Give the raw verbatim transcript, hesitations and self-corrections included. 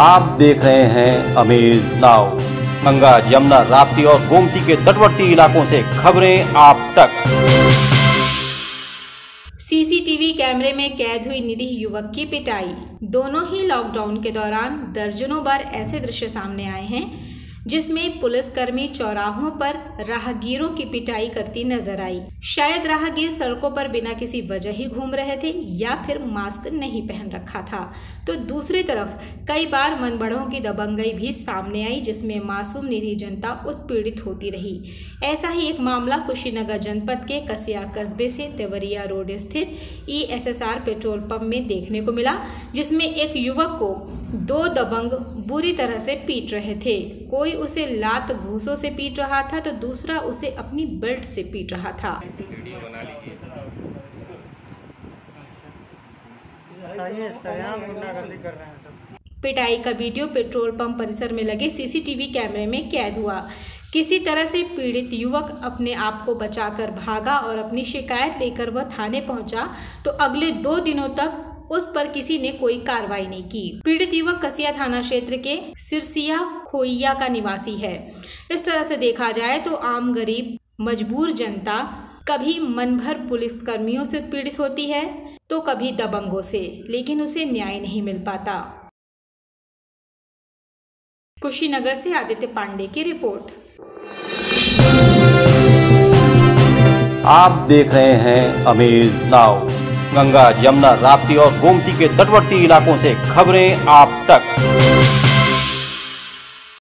आप देख रहे हैं अमेज नाउ। गंगा, यमुना, राप्ती और गोमती के तटवर्ती इलाकों से खबरें आप तक। सीसीटीवी कैमरे में कैद हुई निरीह युवक की पिटाई। दोनों ही लॉकडाउन के दौरान दर्जनों बार ऐसे दृश्य सामने आए हैं जिसमें पुलिसकर्मी चौराहों पर राहगीरों की पिटाई करती नजर आई। शायद राहगीर सड़कों पर बिना किसी वजह ही घूम रहे थे या फिर मास्क नहीं पहन रखा था। तो दूसरी तरफ कई बार मनबढ़ों की दबंगई भी सामने आई जिसमें मासूम निरीह जनता उत्पीड़ित होती रही। ऐसा ही एक मामला कुशीनगर जनपद के कसिया कस्बे से तेवरिया रोड स्थित E S S R petrol pump में देखने को मिला, जिसमें एक युवक को दो दबंग बुरी तरह से पीट रहे थे। कोई उसे लात घूसों से पीट रहा था तो दूसरा उसे अपनी बेल्ट से पीट रहा था। वीडियो बना लीजिए। पिटाई का वीडियो पेट्रोल पंप परिसर में लगे सीसीटीवी कैमरे में कैद हुआ। किसी तरह से पीड़ित युवक अपने आप को बचाकर भागा और अपनी शिकायत लेकर वह थाने पहुंचा तो अगले दो दिनों तक उस पर किसी ने कोई कार्रवाई नहीं की। पीड़ित युवक कसिया थाना क्षेत्र के सिरसिया खोईया का निवासी है। इस तरह से देखा जाए तो आम गरीब मजबूर जनता कभी मनभर पुलिस कर्मियों से पीड़ित होती है तो कभी दबंगों से, लेकिन उसे न्याय नहीं मिल पाता। कुशीनगर से आदित्य पांडे की रिपोर्ट। आप देख रहे हैं अमेज नाउ। गंगा, यमुना, राप्ती और गोमती के तटवर्ती इलाकों से खबरें आप तक।